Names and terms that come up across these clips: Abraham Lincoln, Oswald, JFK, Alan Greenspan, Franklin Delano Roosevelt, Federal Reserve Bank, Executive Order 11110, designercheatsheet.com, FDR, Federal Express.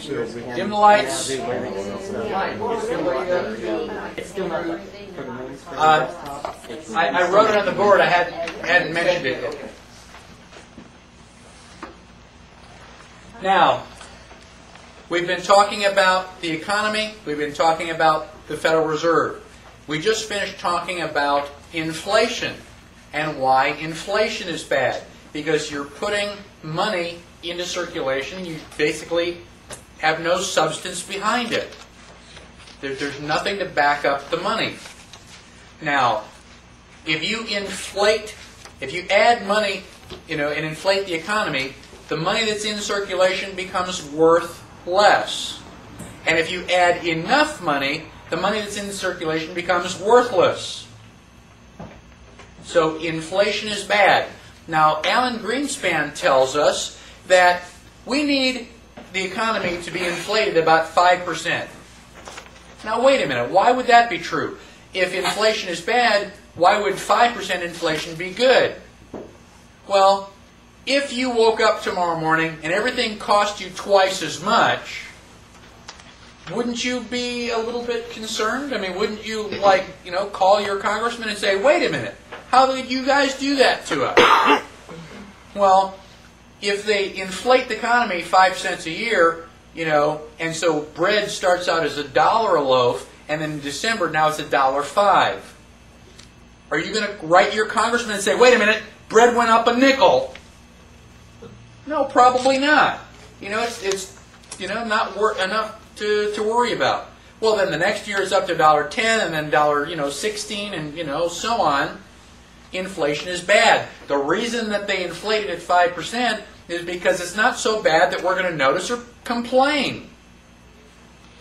Dim the lights. I wrote it on the board. I hadn't mentioned it yet. Now, we've been talking about the economy. We've been talking about the Federal Reserve. We just finished talking about inflation and why inflation is bad. Because you're putting money into circulation, you basically have no substance behind it. There's nothing to back up the money. Now, if you inflate, if you add money, you know, and inflate the economy, the money that's in circulation becomes worth less. And if you add enough money, the money that's in circulation becomes worthless. So inflation is bad. Now, Alan Greenspan tells us that we need the economy to be inflated about 5%. Now, wait a minute. Why would that be true? If inflation is bad, why would 5% inflation be good? Well, if you woke up tomorrow morning and everything cost you twice as much, wouldn't you be a little bit concerned? I mean, wouldn't you, like, you know, call your congressman and say, wait a minute, how did you guys do that to us? Well, if they inflate the economy 5 cents a year, you know, and so bread starts out as $1 a loaf, and then in December now it's $1.05. Are you going to write your congressman and say, wait a minute, bread went up $0.05? No, probably not. You know, it's you know, not enough to worry about. Well, then the next year it's up to $1.10, and then $1.16, and you know, so on. Inflation is bad. The reason that they inflated at 5% is because it's not so bad that we're going to notice or complain.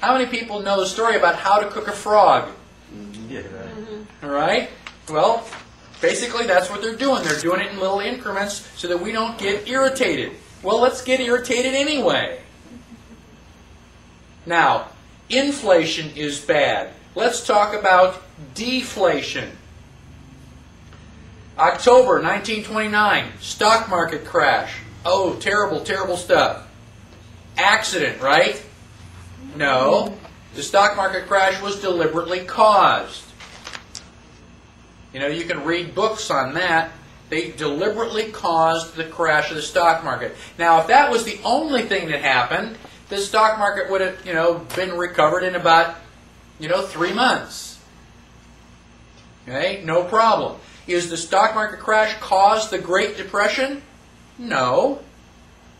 How many people know the story about how to cook a frog? Yeah. All right? Well, basically that's what they're doing. They're doing it in little increments so that we don't get irritated. Well, let's get irritated anyway. Now, inflation is bad. Let's talk about deflation. October 1929, stock market crash. Oh, terrible, terrible stuff. Accident, right? No. The stock market crash was deliberately caused. You know, you can read books on that. They deliberately caused the crash of the stock market. Now, if that was the only thing that happened, the stock market would have, you know, been recovered in about, 3 months. Okay? No problem. Is the stock market crash caused the Great Depression? No.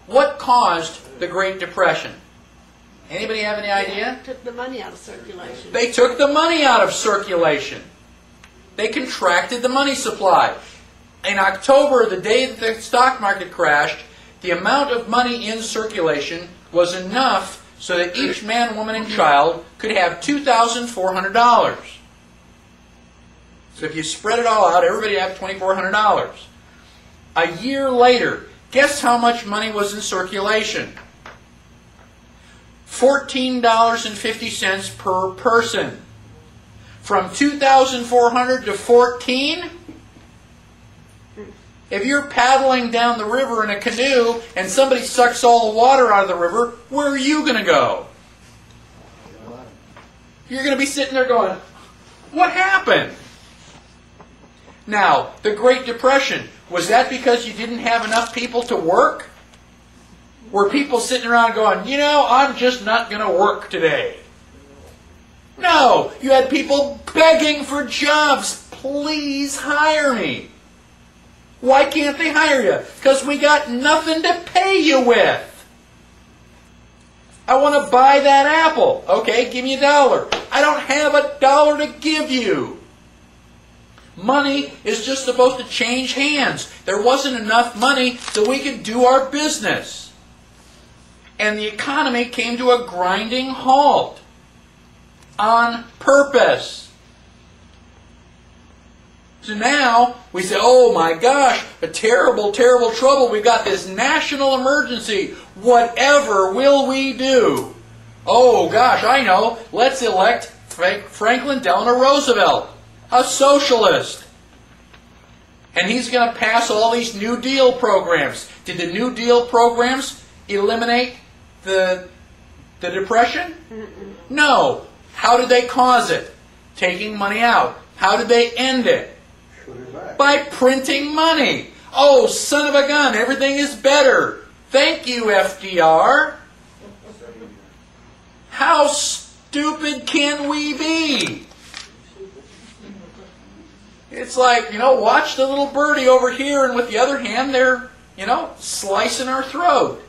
What caused the Great Depression? Anybody have any idea? They took the money out of circulation. They took the money out of circulation. They contracted the money supply. In October, the day that the stock market crashed, the amount of money in circulation was enough so that each man, woman, and child could have $2,400. So if you spread it all out, everybody would have $2,400. A year later, guess how much money was in circulation? $14.50 per person. From 2,400 to 14? If you're paddling down the river in a canoe and somebody sucks all the water out of the river, where are you going to go? You're going to be sitting there going, what happened? Now, the Great Depression, was that because you didn't have enough people to work? Were people sitting around going, you know, I'm just not going to work today? No, you had people begging for jobs. Please hire me. Why can't they hire you? Because we got nothing to pay you with. I want to buy that apple. Okay, give me $1. I don't have $1 to give you. Money is just supposed to change hands. There wasn't enough money so we could do our business. And the economy came to a grinding halt on purpose. So now we say, oh my gosh, a terrible, terrible trouble. We've got this national emergency. Whatever will we do? Oh gosh, I know. Let's elect Franklin Delano Roosevelt, a socialist. And he's going to pass all these New Deal programs. Did the New Deal programs eliminate the The Depression? No. How did they cause it? Taking money out. How did they end it? By printing money. Oh, son of a gun, everything is better. Thank you, FDR. How stupid can we be? It's like, you know, watch the little birdie over here, and with the other hand, they're, you know, slicing our throat.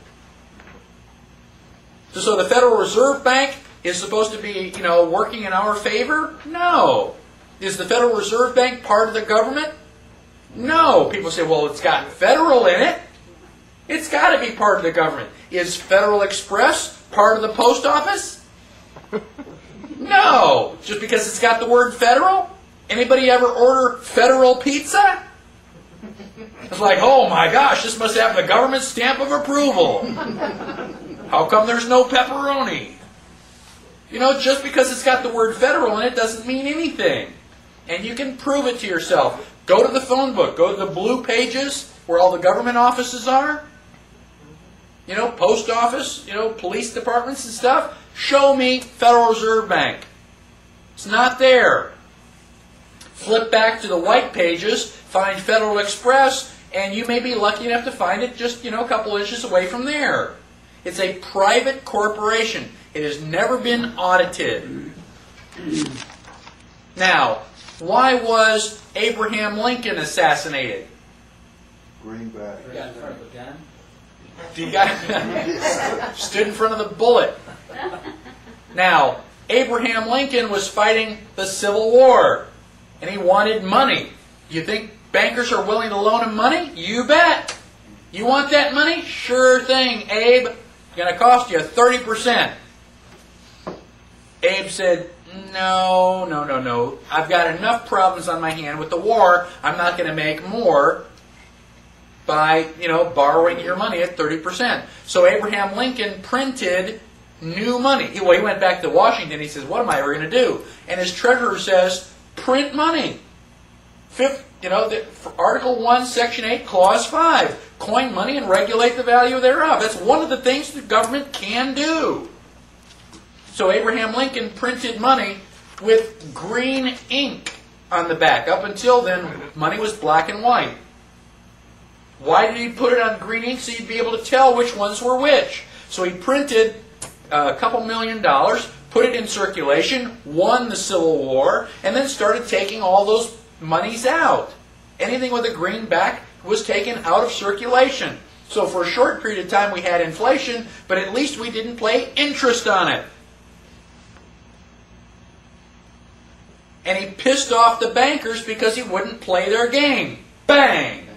So the Federal Reserve Bank is supposed to be, you know, working in our favor? No. Is the Federal Reserve Bank part of the government? No. People say, well, it's got federal in it. It's got to be part of the government. Is Federal Express part of the post office? No. Just because it's got the word federal? Anybody ever order federal pizza? It's like, oh my gosh, this must have the government stamp of approval. How come there's no pepperoni? You know, just because it's got the word federal in it doesn't mean anything. And you can prove it to yourself. Go to the phone book. Go to the blue pages where all the government offices are. You know, post office, you know, police departments and stuff. Show me Federal Reserve Bank. It's not there. Flip back to the white pages, find Federal Express, and you may be lucky enough to find it just, you know, a couple inches away from there. It's a private corporation. It has never been audited. Now, why was Abraham Lincoln assassinated? Greenback. He got in front of a gun. He got stood in front of the bullet. Now, Abraham Lincoln was fighting the Civil War, and he wanted money. You think bankers are willing to loan him money? You bet. You want that money? Sure thing, Abe. It's going to cost you 30%. Abe said, no, no, no, no. I've got enough problems on my hand with the war. I'm not going to make more by, you know, borrowing your money at 30%. So Abraham Lincoln printed new money. Well, he went back to Washington. He says, what am I ever going to do? And his treasurer says, print money. You know, Article 1, Section 8, Clause 5. Coin money and regulate the value thereof. That's one of the things the government can do. So Abraham Lincoln printed money with green ink on the back. Up until then, money was black and white. Why did he put it on green ink? So he'd be able to tell which ones were which. So he printed a couple $1,000,000, put it in circulation, won the Civil War, and then started taking all those monies out. Anything with a green back was taken out of circulation. So for a short period of time we had inflation, but at least we didn't pay interest on it. And he pissed off the bankers because he wouldn't play their game. Bang!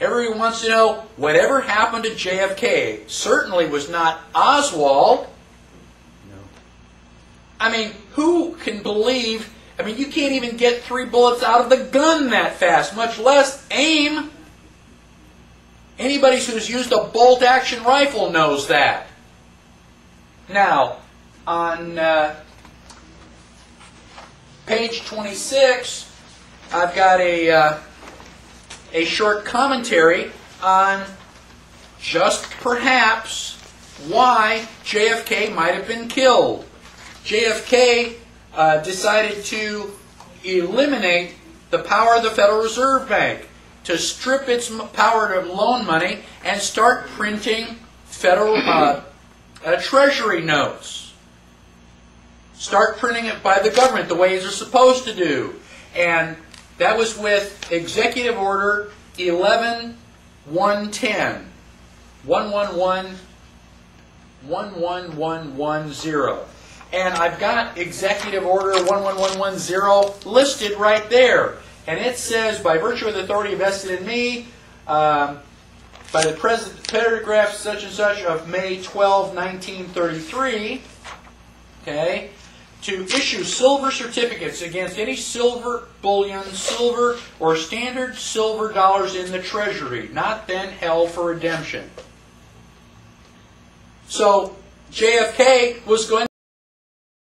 Everyone wants to know, whatever happened to JFK certainly was not Oswald. I mean, who can believe? I mean, you can't even get 3 bullets out of the gun that fast, much less aim. Anybody who's used a bolt-action rifle knows that. Now, on page 26, I've got a short commentary on just perhaps why JFK might have been killed. JFK decided to eliminate the power of the Federal Reserve Bank, to strip its power to loan money and start printing federal treasury notes. Start printing it by the government the way they're supposed to do. And that was with Executive Order 11110. 11110. And I've got Executive Order 11110 listed right there. And it says, by virtue of the authority vested in me, by the President, paragraph such and such of May 12, 1933, okay, to issue silver certificates against any silver bullion, silver, or standard silver dollars in the Treasury, not then held for redemption. So JFK was going